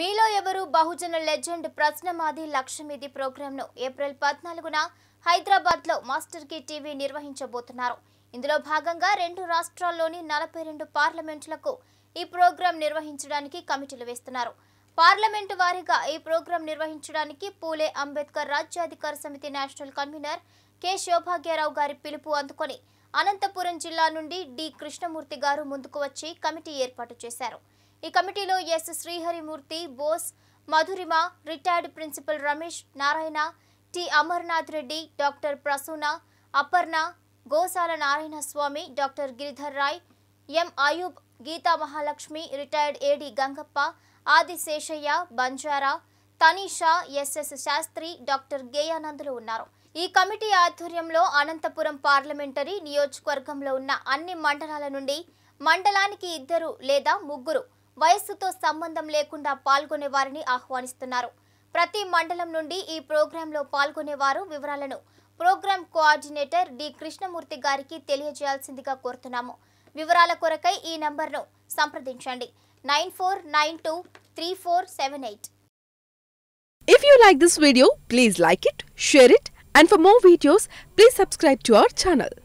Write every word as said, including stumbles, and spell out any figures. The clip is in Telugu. మీలో ఎవరు బహుజన లెజెండ్ ప్రశ్న మాది లక్ష్యమిది ప్రోగ్రామ్ను ఏప్రిల్ పద్నాలుగున హైదరాబాద్లో మాస్టర్ కీ టీవీ నిర్వహించబోతున్నారు. ఇందులో భాగంగా రెండు రాష్ట్రాల్లోని నలభై రెండు పార్లమెంట్లకు ఈ ప్రోగ్రాం నిర్వహించడానికి కమిటీలు వేస్తున్నారు. పార్లమెంటు వారీగా ఈ ప్రోగ్రాం నిర్వహించడానికి పూలే అంబేద్కర్ రాజ్యాధికార సమితి నేషనల్ కన్వీనర్ కె శోభాగ్యరావు గారి పిలుపు అందుకొని అనంతపురం జిల్లా నుండి డి కృష్ణమూర్తి గారు ముందుకు వచ్చి కమిటీ ఏర్పాటు చేశారు. ఈ కమిటీలో S Sriharimurthy, Bose, Madhurima, retired principal Ramesh, Narayana, T Amarnath Reddy, doctor Prasuna, Aparna, Gosala Narayana Swamy, doctor Giridhar Rai, M Ayub, Geetha Mahalakshmi, retired AD Gangappa, Adi Seshaiah, Banjara, Tanisha, SS Sastry, doctor Geyanandulu ఉన్నారు. ఈ కమిటీ ఆధ్వర్యంలో అనంతపురం పార్లమెంటరీ నియోజకవర్గంలో ఉన్న అన్ని మండలాల నుండి మండలానికి ఇద్దరు లేదా ముగ్గురు వయస్సుతో సంబంధం లేకుండా పాల్గొనే వారిని ఆహ్వానిస్తున్నారు. ప్రతి మండలం నుండి ఈ ప్రోగ్రాంలో పాల్గొనేవారు వివరాలను ప్రోగ్రాం కోఆర్డినేటర్ డి కృష్ణమూర్తి గారికి తెలియజేయాల్సిందిగా కోరుతున్నాము. వివరాల కొరకై ఈ నంబర్ను సంప్రదించండి nine four nine two three four seven eight. If you like this video, please like it, share it, and for more videos, please subscribe to our channel.